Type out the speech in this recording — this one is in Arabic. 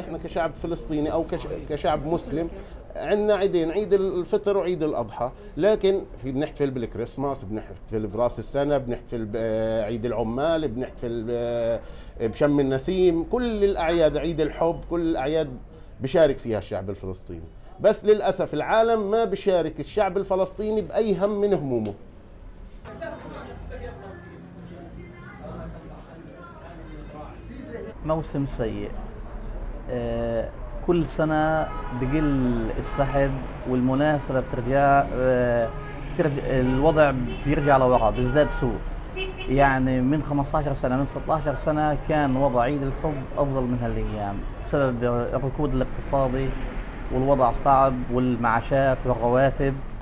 احنا كشعب فلسطيني او كشعب مسلم عندنا عيدين، عيد الفطر وعيد الاضحى، لكن بنحتفل بالكريسماس، بنحتفل براس السنه، بنحتفل بعيد العمال، بنحتفل بشم النسيم، كل الاعياد، عيد الحب، كل الاعياد بشارك فيها الشعب الفلسطيني. بس للاسف العالم ما بشارك الشعب الفلسطيني باي هم من همومه. موسم سيء، كل سنة بقل السحب والمناسبة بترجع، الوضع بيرجع لورا، بيزداد سوء. يعني من 15 سنة، من 16 سنة كان وضع عيد الحب أفضل من هالأيام بسبب الركود الاقتصادي والوضع صعب والمعاشات والرواتب.